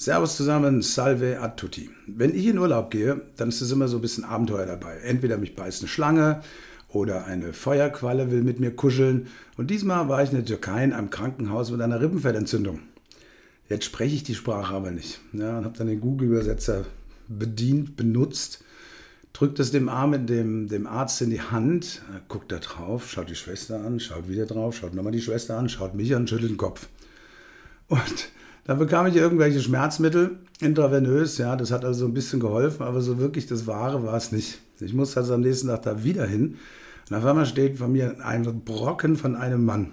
Servus zusammen, salve a tutti. Wenn ich in Urlaub gehe, dann ist es immer so ein bisschen Abenteuer dabei. Entweder mich beißt eine Schlange oder eine Feuerqualle will mit mir kuscheln. Und diesmal war ich in der Türkei in einem Krankenhaus mit einer Rippenfellentzündung. Jetzt spreche ich die Sprache aber nicht. Ja, und habe dann den Google-Übersetzer benutzt, drückt es dem Arm mit dem Arzt in die Hand, guckt da drauf, schaut die Schwester an, schaut wieder drauf, schaut nochmal die Schwester an, schaut mich an, schüttelt den Kopf. Und dann bekam ich irgendwelche Schmerzmittel, intravenös, ja, das hat also ein bisschen geholfen, aber so wirklich das Wahre war es nicht. Ich musste also am nächsten Tag da wieder hin und auf einmal steht vor mir ein Brocken von einem Mann.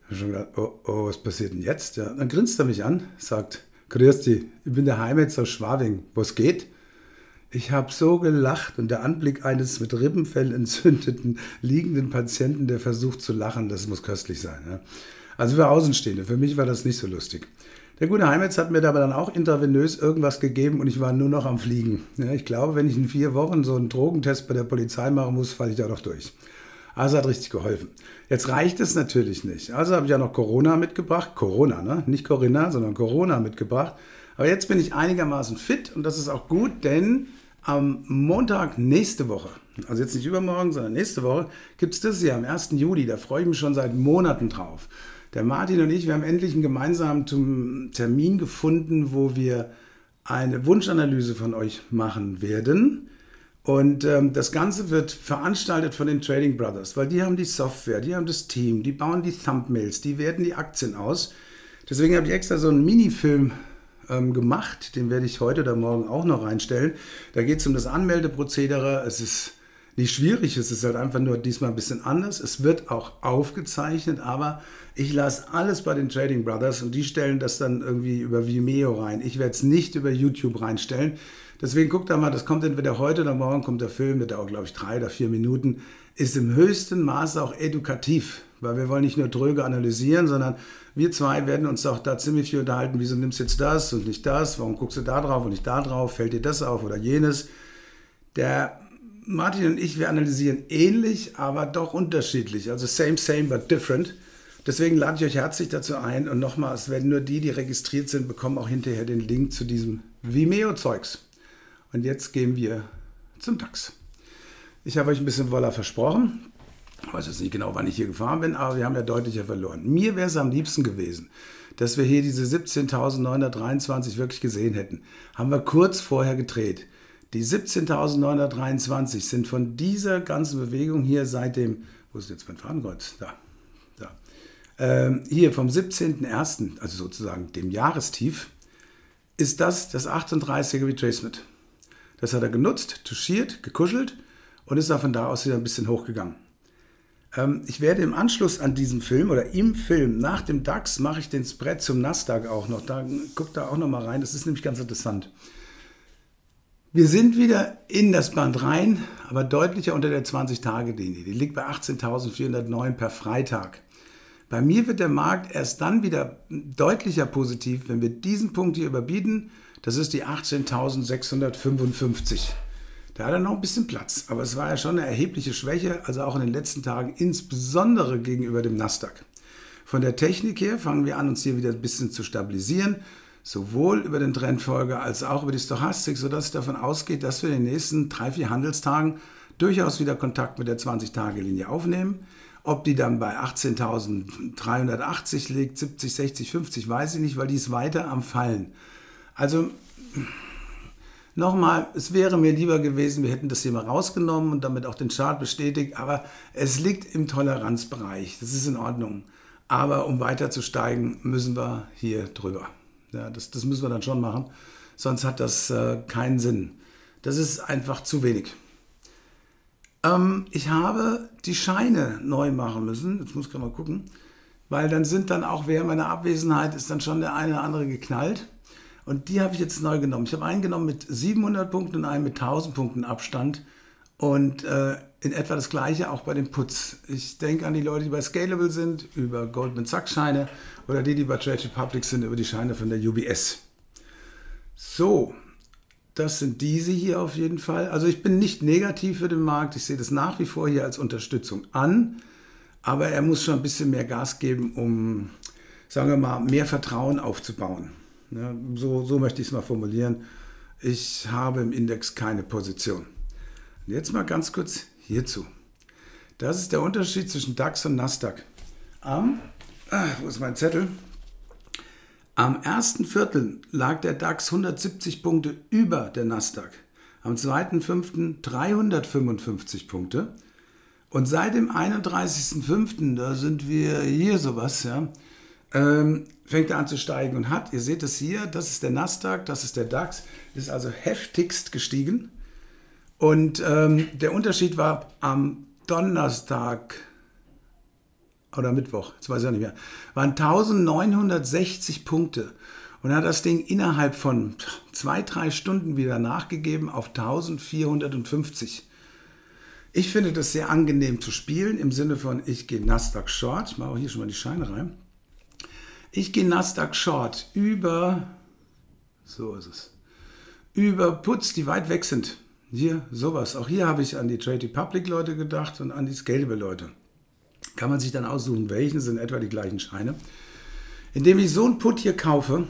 Ich habe schon gedacht, oh, was passiert denn jetzt? Ja, dann grinst er mich an, sagt, grüß dich, ich bin der Heimetz aus Schwabing, was geht? Ich habe so gelacht und der Anblick eines mit Rippenfell entzündeten, liegenden Patienten, der versucht zu lachen, das muss köstlich sein. Ja. Also für Außenstehende, für mich war das nicht so lustig. Der gute Heimetz hat mir dabei dann auch intravenös irgendwas gegeben und ich war nur noch am Fliegen. Ja, ich glaube, wenn ich in 4 Wochen so einen Drogentest bei der Polizei machen muss, falle ich da doch durch. Also hat richtig geholfen. Jetzt reicht es natürlich nicht. Also habe ich ja noch Corona mitgebracht. Corona, ne? Nicht Corinna, sondern Corona mitgebracht. Aber jetzt bin ich einigermaßen fit und das ist auch gut, denn am Montag nächste Woche, also jetzt nicht übermorgen, sondern nächste Woche, gibt es das hier am 1. Juli. Da freue ich mich schon seit Monaten drauf. Der Martin und ich, wir haben endlich einen gemeinsamen Termin gefunden, wo wir eine Wunschanalyse von euch machen werden. Und das Ganze wird veranstaltet von den Trading Brothers, weil die haben die Software, die haben das Team, die bauen die Thumbnails, die werten die Aktien aus. Deswegen habe ich extra so einen Minifilm gemacht, den werde ich heute oder morgen auch noch reinstellen. Da geht es um das Anmeldeprozedere, es ist nicht schwierig, es ist halt einfach nur diesmal ein bisschen anders. Es wird auch aufgezeichnet, aber ich lasse alles bei den Trading Brothers und die stellen das dann irgendwie über Vimeo rein. Ich werde es nicht über YouTube reinstellen. Deswegen guckt da mal, das kommt entweder heute oder morgen, kommt der Film, der dauert glaube ich 3 oder 4 Minuten. Ist im höchsten Maße auch edukativ, weil wir wollen nicht nur dröge analysieren, sondern wir zwei werden uns auch da ziemlich viel unterhalten. Wieso nimmst du jetzt das und nicht das? Warum guckst du da drauf und nicht da drauf? Fällt dir das auf oder jenes? Der Martin und ich, wir analysieren ähnlich, aber doch unterschiedlich. Also same, same, but different. Deswegen lade ich euch herzlich dazu ein. Und nochmal, es werden nur die, die registriert sind, bekommen auch hinterher den Link zu diesem Vimeo-Zeugs. Und jetzt gehen wir zum DAX. Ich habe euch ein bisschen Voller versprochen. Ich weiß jetzt nicht genau, wann ich hier gefahren bin, aber wir haben ja deutlicher verloren. Mir wäre es am liebsten gewesen, dass wir hier diese 17.923 wirklich gesehen hätten. Haben wir kurz vorher gedreht. Die 17.923 sind von dieser ganzen Bewegung hier seit dem, wo ist jetzt mein Fadenkreuz? Da. Hier vom 17.01., also sozusagen dem Jahrestief, ist das 38er Retracement. Das hat er genutzt, touchiert, gekuschelt und ist auch von da aus wieder ein bisschen hochgegangen. Ich werde im Anschluss an diesem Film oder im Film nach dem DAX mache ich den Spread zum NASDAQ auch noch. Da, guckt da auch noch mal rein, das ist nämlich ganz interessant. Wir sind wieder in das Band rein, aber deutlicher unter der 20-Tage-Linie. Die liegt bei 18.409 per Freitag. Bei mir wird der Markt erst dann wieder deutlicher positiv, wenn wir diesen Punkt hier überbieten. Das ist die 18.655. Da hat er noch ein bisschen Platz, aber es war ja schon eine erhebliche Schwäche, also auch in den letzten Tagen, insbesondere gegenüber dem Nasdaq. Von der Technik her fangen wir an, uns hier wieder ein bisschen zu stabilisieren. Sowohl über den Trendfolger als auch über die Stochastik, sodass davon ausgeht, dass wir in den nächsten 3-4 Handelstagen durchaus wieder Kontakt mit der 20-Tage-Linie aufnehmen. Ob die dann bei 18.380 liegt, 70, 60, 50, weiß ich nicht, weil die ist weiter am Fallen. Also nochmal, es wäre mir lieber gewesen, wir hätten das hier mal rausgenommen und damit auch den Chart bestätigt, aber es liegt im Toleranzbereich, das ist in Ordnung. Aber um weiter zu steigen, müssen wir hier drüber. Ja, das müssen wir dann schon machen, sonst hat das keinen Sinn. Das ist einfach zu wenig. Ich habe die Scheine neu machen müssen, jetzt muss ich mal gucken, weil dann sind dann auch während meiner Abwesenheit ist dann schon der eine oder andere geknallt. Und die habe ich jetzt neu genommen. Ich habe einen genommen mit 700 Punkten und einen mit 1000 Punkten Abstand und in etwa das Gleiche auch bei dem Putz. Ich denke an die Leute, die bei Scalable sind, über Goldman Sachs Scheine oder die bei Trade Republic sind, über die Scheine von der UBS. So, das sind diese hier auf jeden Fall. Also ich bin nicht negativ für den Markt. Ich sehe das nach wie vor hier als Unterstützung an. Aber er muss schon ein bisschen mehr Gas geben, um, sagen wir mal, mehr Vertrauen aufzubauen. Ne? So möchte ich es mal formulieren. Ich habe im Index keine Position. Und jetzt mal ganz kurz hierzu. Das ist der Unterschied zwischen DAX und NASDAQ. Wo ist mein Zettel? Am ersten Viertel lag der DAX 170 Punkte über der NASDAQ. Am 2.5. 355 Punkte. Und seit dem 31.5., da sind wir hier sowas, ja, fängt er an zu steigen und hat, ihr seht es hier, das ist der NASDAQ, das ist der DAX, ist also heftigst gestiegen. Und der Unterschied war am Donnerstag oder Mittwoch, jetzt weiß ich auch nicht mehr, waren 1960 Punkte. Und hat das Ding innerhalb von 2-3 Stunden wieder nachgegeben auf 1450. Ich finde das sehr angenehm zu spielen, im Sinne von, ich gehe NASDAQ Short, ich mache auch hier schon mal die Scheine rein. Ich gehe NASDAQ Short über, so ist es, über Puts, die weit weg sind. Hier, sowas. Auch hier habe ich an die Trade Republic Leute gedacht und an die Scalable Leute. Kann man sich dann aussuchen, welchen sind etwa die gleichen Scheine. Indem ich so einen Put hier kaufe,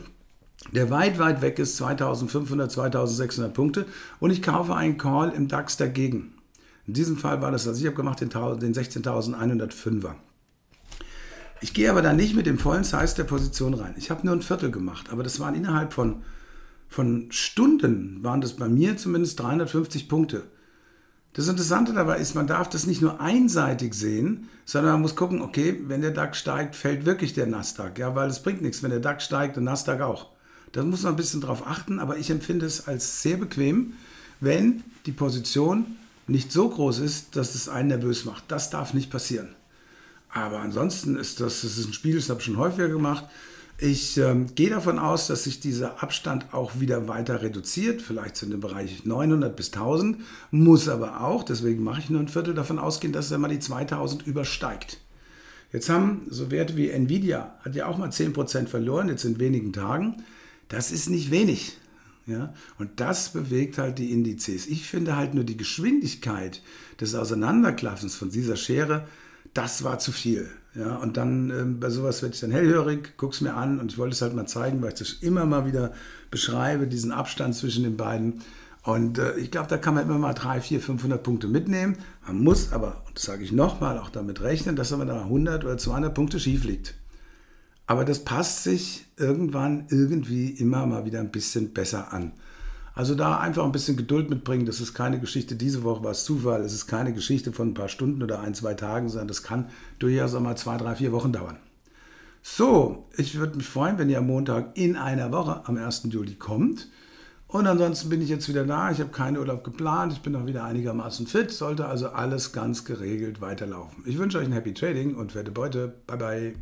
der weit, weit weg ist, 2500, 2600 Punkte, und ich kaufe einen Call im DAX dagegen. In diesem Fall war das, was ich habe gemacht, den 16.105er. Ich gehe aber dann nicht mit dem vollen Size der Position rein. Ich habe nur ein Viertel gemacht, aber das waren innerhalb von Stunden, waren das bei mir zumindest 350 Punkte. Das Interessante dabei ist, man darf das nicht nur einseitig sehen, sondern man muss gucken, okay, wenn der DAX steigt, fällt wirklich der NASDAQ. Ja, weil es bringt nichts, wenn der DAX steigt und NASDAQ auch. Da muss man ein bisschen drauf achten, aber ich empfinde es als sehr bequem, wenn die Position nicht so groß ist, dass es einen nervös macht. Das darf nicht passieren. Aber ansonsten ist das ist ein Spiel, das habe ich schon häufiger gemacht. Ich gehe davon aus, dass sich dieser Abstand auch wieder weiter reduziert, vielleicht sind im Bereich 900 bis 1000, muss aber auch, deswegen mache ich nur ein Viertel, davon ausgehen, dass er mal die 2000 übersteigt. Jetzt haben so Werte wie Nvidia, hat ja auch mal 10% verloren, jetzt in wenigen Tagen, das ist nicht wenig. Ja? Und das bewegt halt die Indizes. Ich finde halt nur die Geschwindigkeit des Auseinanderklaffens von dieser Schere, das war zu viel. Ja, und dann bei sowas werde ich dann hellhörig, guck's mir an und ich wollte es halt mal zeigen, weil ich das immer mal wieder beschreibe, diesen Abstand zwischen den beiden. Und ich glaube, da kann man immer mal 300, 400, 500 Punkte mitnehmen. Man muss aber, und das sage ich nochmal, auch damit rechnen, dass man da 100 oder 200 Punkte schief liegt. Aber das passt sich irgendwann irgendwie immer mal wieder ein bisschen besser an. Also da einfach ein bisschen Geduld mitbringen, das ist keine Geschichte, diese Woche war es Zufall, es ist keine Geschichte von ein paar Stunden oder ein, zwei Tagen, sondern das kann durchaus auch mal 2, 3, 4 Wochen dauern. So, ich würde mich freuen, wenn ihr am Montag in einer Woche am 1. Juli kommt. Und ansonsten bin ich jetzt wieder da, ich habe keinen Urlaub geplant, ich bin auch wieder einigermaßen fit, sollte also alles ganz geregelt weiterlaufen. Ich wünsche euch ein Happy Trading und fette Beute. Bye, bye.